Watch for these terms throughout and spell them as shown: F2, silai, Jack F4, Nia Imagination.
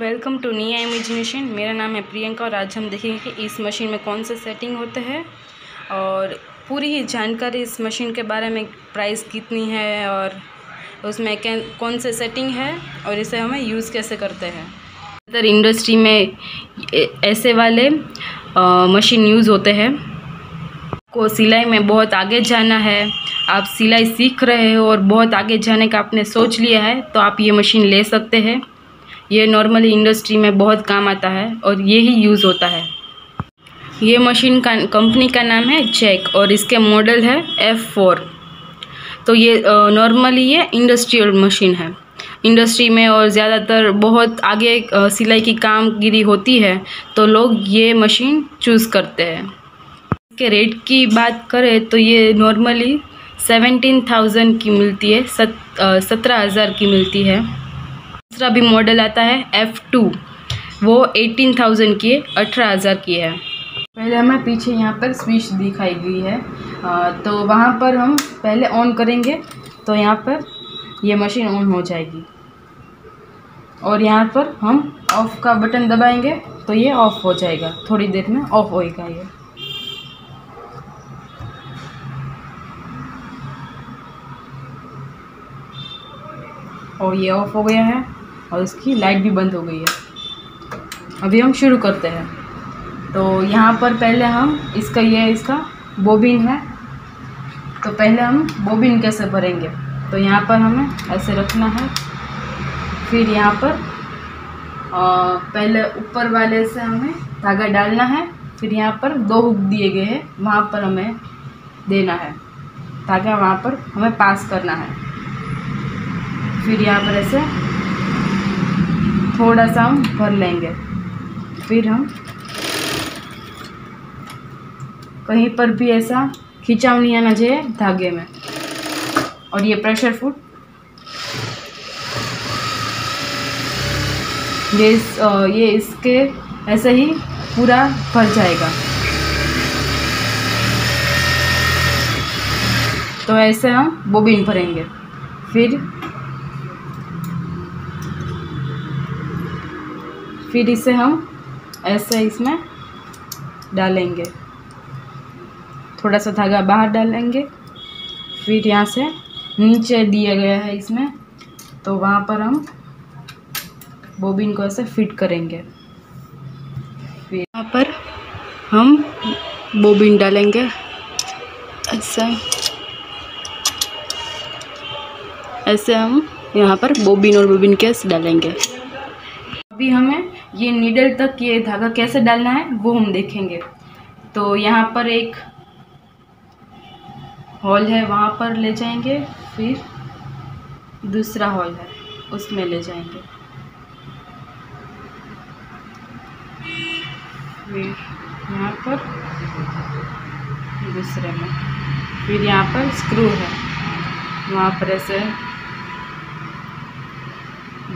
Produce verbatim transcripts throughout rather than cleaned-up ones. Welcome to निया imagination. मेरा नाम है प्रियंका और आज हम देखेंगे कि इस मशीन में कौन से सेटिंग होते हैं और पूरी ही जानकारी इस मशीन के बारे में, प्राइस कितनी है और उसमें कौन से सेटिंग है और इसे हमें यूज़ कैसे करते हैं। ज़्यादातर इंडस्ट्री में ऐसे वाले आ, मशीन यूज़ होते हैं। को सिलाई में बहुत आगे जाना है, आप सिलाई सीख रहे हो और बहुत आगे जाने का आपने सोच लिया है तो आप ये मशीन ले सकते हैं। ये नॉर्मली इंडस्ट्री में बहुत काम आता है और ये ही यूज़ होता है। ये मशीन का कंपनी का नाम है जैक और इसके मॉडल है एफ फोर। तो ये नॉर्मली ये इंडस्ट्रियल मशीन है। इंडस्ट्री में और ज़्यादातर बहुत आगे सिलाई की कामगिरी होती है तो लोग ये मशीन चूज़ करते हैं। इसके रेट की बात करें तो ये नॉर्मली सेवेंटीन थाउजेंड की मिलती है, सत सत्रह हज़ार की मिलती है। दूसरा भी मॉडल आता है एफ टू, वो अठारह हज़ार की है, अठारह हज़ार की है। पहले हमें पीछे यहाँ पर स्विच दिखाई गई है आ, तो वहाँ पर हम पहले ऑन करेंगे तो यहाँ पर ये मशीन ऑन हो जाएगी और यहाँ पर हम ऑफ़ का बटन दबाएंगे तो ये ऑफ़ हो जाएगा। थोड़ी देर में ऑफ़ होएगा ये। और ये ऑफ़ हो गया है और इसकी लाइट भी बंद हो गई है। अभी हम शुरू करते हैं। तो यहाँ पर पहले हम इसका ये इसका बोबिन है तो पहले हम बोबिन कैसे भरेंगे तो यहाँ पर हमें ऐसे रखना है। फिर यहाँ पर आ, पहले ऊपर वाले से हमें धागा डालना है। फिर यहाँ पर दो हुक दिए गए हैं, वहाँ पर हमें देना है धागा, वहाँ पर हमें पास करना है। फिर यहाँ पर ऐसे थोड़ा सा हम भर लेंगे। फिर हम कहीं पर भी ऐसा खिंचाव नहीं आना चाहिए धागे में। और ये प्रेशर फूड ये इस, ये इसके ऐसे ही पूरा भर जाएगा। तो ऐसे हम बोबिन भरेंगे। फिर फिर इसे हम ऐसे इसमें डालेंगे, थोड़ा सा धागा बाहर डालेंगे। फिर यहाँ से नीचे दिया गया है इसमें तो वहाँ पर हम बोबिन को ऐसे फिट करेंगे। फिर यहाँ पर हम बोबिन डालेंगे ऐसे ऐसे हम यहाँ पर बोबिन और बोबिन केस डालेंगे। अभी हमें ये नीडल तक ये धागा कैसे डालना है वो हम देखेंगे। तो यहाँ पर एक हॉल है, वहाँ पर ले जाएंगे। फिर दूसरा हॉल है, उसमें ले जाएंगे। फिर यहाँ पर दूसरे में, फिर यहाँ पर स्क्रू है, वहाँ पर ऐसे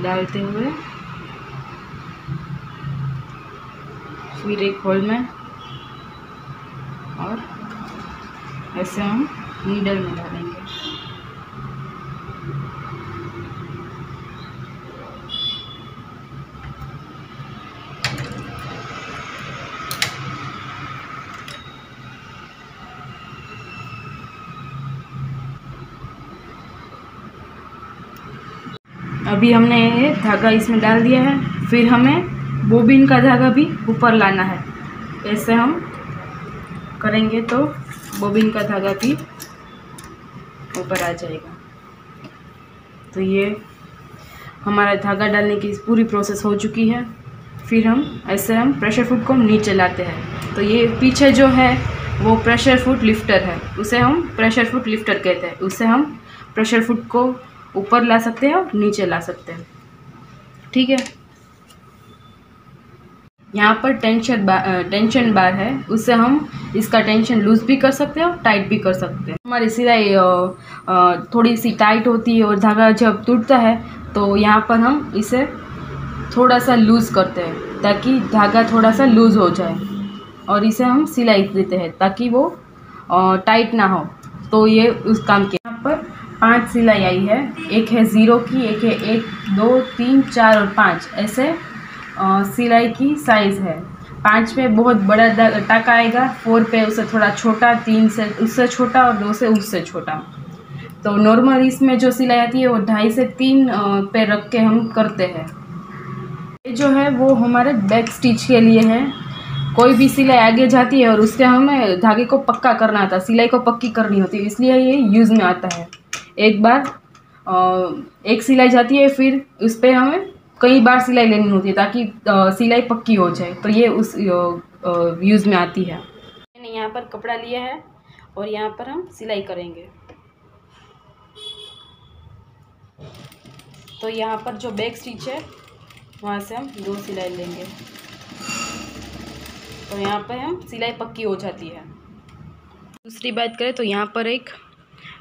डालते हुए फिर एक होल में और ऐसे हम नीडल में डालेंगे। अभी हमने ये धागा इसमें डाल दिया है। फिर हमें बोबिन का धागा भी ऊपर लाना है। ऐसे हम करेंगे तो बोबिन का धागा भी ऊपर आ जाएगा। तो ये हमारा धागा डालने की पूरी प्रोसेस हो चुकी है। फिर हम ऐसे हम प्रेशर फुट को हम नीचे लाते हैं। तो ये पीछे जो है वो प्रेशर फुट लिफ्टर है, उसे हम प्रेशर फुट लिफ्टर कहते हैं। उसे हम प्रेशर फुट को ऊपर ला सकते हैं और नीचे ला सकते हैं। ठीक है। यहाँ पर टेंशन बार टेंशन बार है, उससे हम इसका टेंशन लूज भी कर सकते हैं और टाइट भी कर सकते हैं। हमारी सिलाई थोड़ी सी टाइट होती है और धागा जब टूटता है तो यहाँ पर हम इसे थोड़ा सा लूज़ करते हैं ताकि धागा थोड़ा सा लूज़ हो जाए और इसे हम सिलाई देते हैं ताकि वो टाइट ना हो। तो ये उस काम के। यहाँ पर पाँच सिलाई आई है, एक है ज़ीरो की, एक है एक, दो, तीन, चार और पाँच ऐसे सिलाई की साइज़ है। पाँच पे बहुत बड़ा टक आएगा, फोर पे उससे थोड़ा छोटा, तीन से उससे छोटा और दो से उससे छोटा। तो नॉर्मल इसमें जो सिलाई आती है वो ढाई से तीन पे रख के हम करते हैं। ये जो है वो हमारे बैक स्टिच के लिए है। कोई भी सिलाई आगे जाती है और उससे हमें धागे को पक्का करना आता है, सिलाई को पक्की करनी होती है, इसलिए ये यूज़ में आता है। एक बार एक सिलाई जाती है फिर उस पर हमें कई बार सिलाई लेनी होती है ताकि सिलाई पक्की हो जाए, तो ये उस यूज़ में आती है। मैंने यहाँ पर कपड़ा लिया है और यहाँ पर हम सिलाई करेंगे। तो यहाँ पर जो बैक स्टिच है वहाँ से हम दो सिलाई लेंगे, तो यहाँ पर हम सिलाई पक्की हो जाती है। दूसरी बात करें तो यहाँ पर एक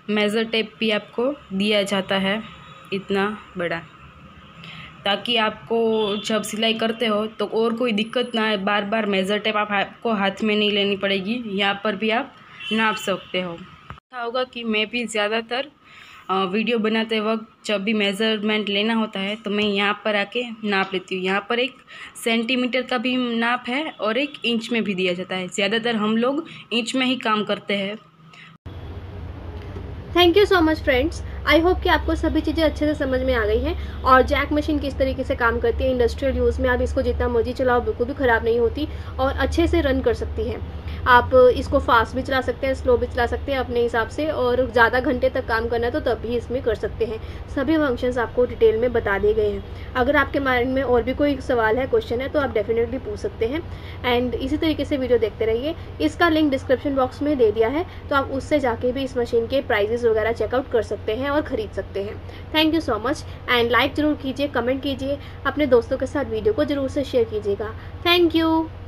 मेज़र टेप भी आपको दिया जाता है, इतना बड़ा, ताकि आपको जब सिलाई करते हो तो और कोई दिक्कत ना आए। बार बार मेज़र टेप आप आपको हाथ में नहीं लेनी पड़ेगी, यहाँ पर भी आप नाप सकते हो। अच्छा होगा कि मैं भी ज़्यादातर वीडियो बनाते वक्त जब भी मेज़रमेंट लेना होता है तो मैं यहाँ पर आके नाप लेती हूँ। यहाँ पर एक सेंटीमीटर का भी नाप है और एक इंच में भी दिया जाता है, ज़्यादातर हम लोग इंच में ही काम करते हैं। Thank you so much friends, I hope कि आपको सभी चीज़ें अच्छे से समझ में आ गई हैं और जैक मशीन किस तरीके से काम करती है। इंडस्ट्रियल यूज़ में आप इसको जितना मर्जी चलाओ बिल्कुल भी ख़राब नहीं होती और अच्छे से रन कर सकती है। आप इसको फास्ट भी चला सकते हैं, स्लो भी चला सकते हैं अपने हिसाब से, और ज़्यादा घंटे तक काम करना है तो तब भी इसमें कर सकते हैं। सभी फंक्शंस आपको डिटेल में बता दिए गए हैं। अगर आपके माइंड में और भी कोई सवाल है, क्वेश्चन है, तो आप डेफिनेटली पूछ सकते हैं। एंड इसी तरीके से वीडियो देखते रहिए। इसका लिंक डिस्क्रिप्शन बॉक्स में दे दिया है, तो आप उससे जाके भी इस मशीन के प्राइजेस वगैरह चेकआउट कर सकते हैं और ख़रीद सकते हैं। Thank you so much and like ज़रूर कीजिए, कमेंट कीजिए, अपने दोस्तों के साथ वीडियो को ज़रूर से शेयर कीजिएगा। Thank you.